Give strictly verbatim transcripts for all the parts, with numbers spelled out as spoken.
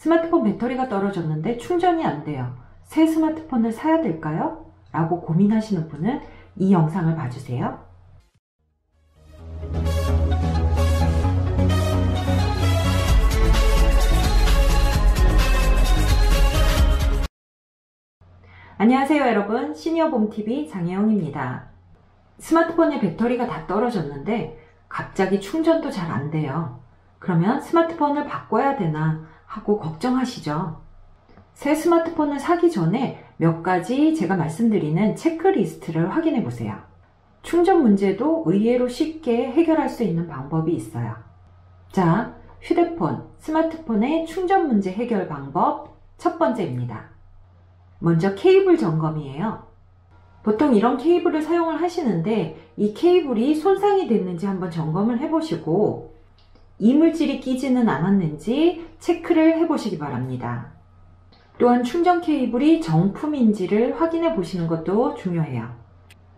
스마트폰 배터리가 떨어졌는데 충전이 안 돼요. 새 스마트폰을 사야 될까요? 라고 고민하시는 분은 이 영상을 봐주세요. 안녕하세요 여러분, 시니어봄티비 장혜영입니다. 스마트폰의 배터리가 다 떨어졌는데 갑자기 충전도 잘 안 돼요. 그러면 스마트폰을 바꿔야 되나 하고 걱정하시죠. 새 스마트폰을 사기 전에 몇 가지 제가 말씀드리는 체크리스트를 확인해 보세요. 충전 문제도 의외로 쉽게 해결할 수 있는 방법이 있어요. 자, 휴대폰, 스마트폰의 충전 문제 해결 방법 첫 번째입니다. 먼저 케이블 점검이에요. 보통 이런 케이블을 사용을 하시는데 이 케이블이 손상이 됐는지 한번 점검을 해보시고 이물질이 끼지는 않았는지 체크를 해보시기 바랍니다. 또한 충전 케이블이 정품인지를 확인해 보시는 것도 중요해요.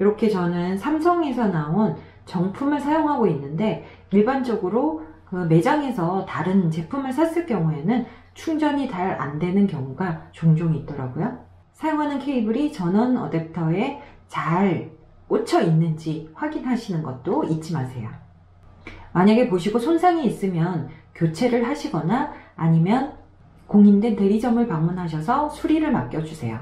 이렇게 저는 삼성에서 나온 정품을 사용하고 있는데 일반적으로 그 매장에서 다른 제품을 샀을 경우에는 충전이 잘 안 되는 경우가 종종 있더라고요. 사용하는 케이블이 전원 어댑터에 잘 꽂혀 있는지 확인하시는 것도 잊지 마세요. 만약에 보시고 손상이 있으면 교체를 하시거나 아니면 공인된 대리점을 방문하셔서 수리를 맡겨주세요.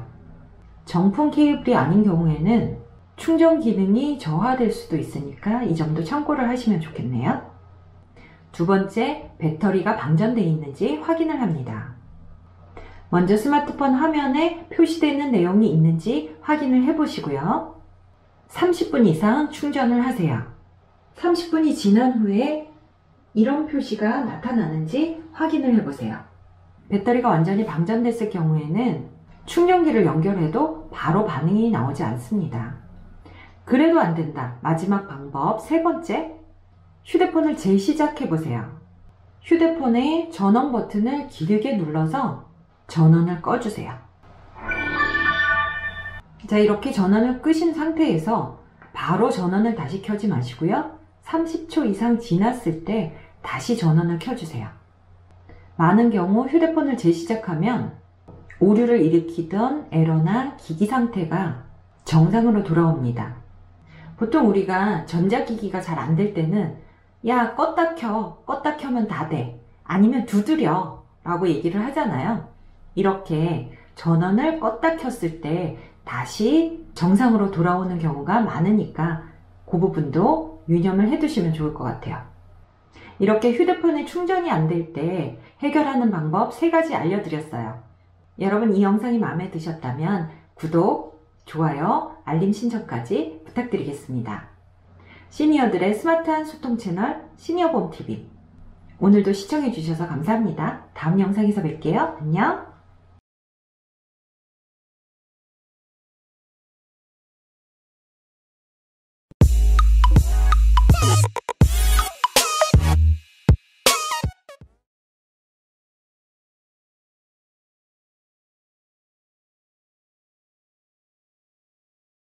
정품 케이블이 아닌 경우에는 충전 기능이 저하될 수도 있으니까 이 점도 참고를 하시면 좋겠네요. 두 번째, 배터리가 방전되어 있는지 확인을 합니다. 먼저 스마트폰 화면에 표시되는 내용이 있는지 확인을 해보시고요. 삼십 분 이상 충전을 하세요. 삼십 분이 지난 후에 이런 표시가 나타나는지 확인을 해보세요. 배터리가 완전히 방전됐을 경우에는 충전기를 연결해도 바로 반응이 나오지 않습니다. 그래도 안 된다. 마지막 방법 세 번째, 휴대폰을 재시작해보세요. 휴대폰의 전원 버튼을 길게 눌러서 전원을 꺼주세요. 자, 이렇게 전원을 끄신 상태에서 바로 전원을 다시 켜지 마시고요. 삼십 초 이상 지났을 때 다시 전원을 켜주세요. 많은 경우 휴대폰을 재시작하면 오류를 일으키던 에러나 기기 상태가 정상으로 돌아옵니다. 보통 우리가 전자기기가 잘 안 될 때는 야, 껐다 켜, 껐다 켜면 다 돼, 아니면 두드려 라고 얘기를 하잖아요. 이렇게 전원을 껐다 켰을 때 다시 정상으로 돌아오는 경우가 많으니까 그 부분도 유념을 해두시면 좋을 것 같아요. 이렇게 휴대폰에 충전이 안 될 때 해결하는 방법 세 가지 알려드렸어요. 여러분, 이 영상이 마음에 드셨다면 구독, 좋아요, 알림 신청까지 부탁드리겠습니다. 시니어들의 스마트한 소통 채널 시니어봄티비, 오늘도 시청해주셔서 감사합니다. 다음 영상에서 뵐게요. 안녕!